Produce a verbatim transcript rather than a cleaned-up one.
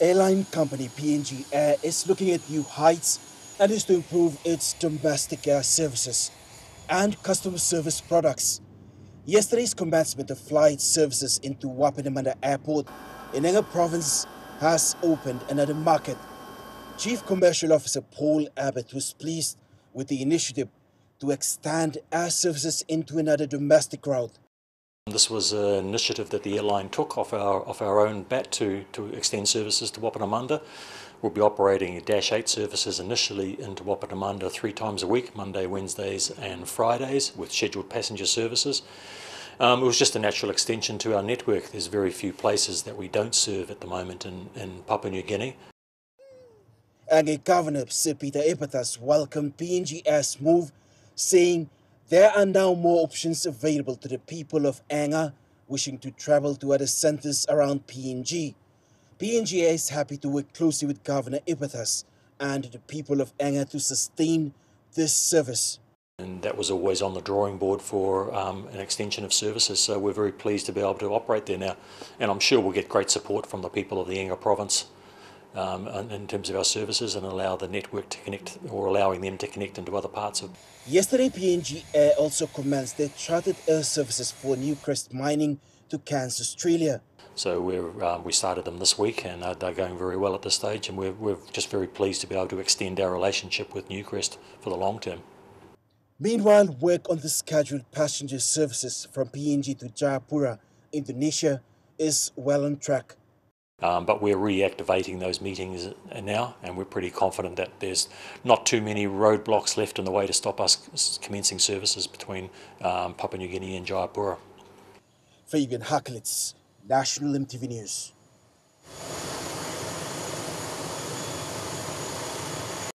airline company P N G Air is looking at new heights and is to improve its domestic air services and customer service products. Yesterday's commencement of flight services into Wapenamanda Airport in Enga Province has opened another market. Chief Commercial Officer Paul Abbott was pleased with the initiative to extend air services into another domestic route. This was an initiative that the airline took off our, off our own bat to, to extend services to Wapenamanda. We'll be operating Dash eight services initially into Wapenamanda three times a week, Monday, Wednesdays and Fridays, with scheduled passenger services. Um, it was just a natural extension to our network. There's very few places that we don't serve at the moment in, in Papua New Guinea. Enga Governor Sir Peter Ipatas welcomed P N G Air's move, saying there are now more options available to the people of Enga wishing to travel to other centres around P N G. P N G Air is happy to work closely with Governor Ipatas and the people of Enga to sustain this service. And that was always on the drawing board for um, an extension of services, so we're very pleased to be able to operate there now. And I'm sure we'll get great support from the people of the Enga province um, in terms of our services, and allow the network to connect, or allowing them to connect into other parts of. Yesterday, P N G Air also commenced their chartered air services for Newcrest Mining to Cairns, Australia. So we're, uh, we started them this week, and uh, they're going very well at this stage, and we're, we're just very pleased to be able to extend our relationship with Newcrest for the long term. Meanwhile, work on the scheduled passenger services from P N G to Jayapura, Indonesia, is well on track. Um, but we're reactivating those meetings now, and we're pretty confident that there's not too many roadblocks left in the way to stop us commencing services between um, Papua New Guinea and Jayapura. Fabian Haklitz, National M T V News.